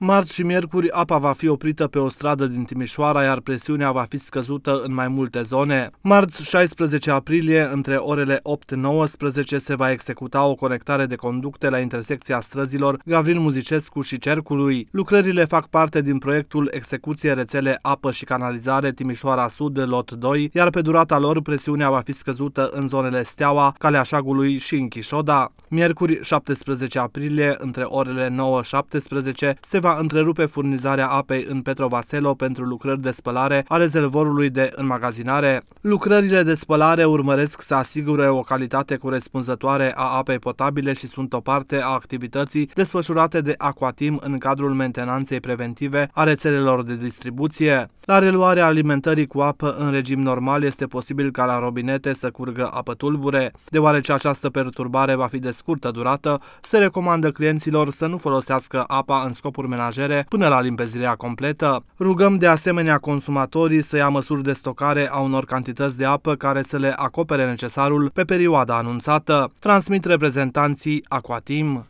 Marți și miercuri, apa va fi oprită pe o stradă din Timișoara, iar presiunea va fi scăzută în mai multe zone. Marți, 16 aprilie, între orele 8-19, se va executa o conectare de conducte la intersecția străzilor Gavril Muzicescu și Cercului. Lucrările fac parte din proiectul Execuție Rețele Apă și Canalizare Timișoara Sud de Lot 2, iar pe durata lor, presiunea va fi scăzută în zonele Steaua, Calea Șagului și în Chișoda. Miercuri, 17 aprilie, între orele 9-17, se va întrerupe furnizarea apei în Petrovaselo pentru lucrări de spălare a rezervorului de înmagazinare. Lucrările de spălare urmăresc să asigure o calitate corespunzătoare a apei potabile și sunt o parte a activității desfășurate de Aquatim în cadrul mentenanței preventive a rețelelor de distribuție. La reluarea alimentării cu apă în regim normal este posibil ca la robinete să curgă apă tulbure. Deoarece această perturbare va fi de scurtă durată, se recomandă clienților să nu folosească apa în scopuri menajere până la limpezirea completă. Rugăm de asemenea consumatorii să ia măsuri de stocare a unor cantități de apă care să le acopere necesarul pe perioada anunțată, transmit reprezentanții Aquatim.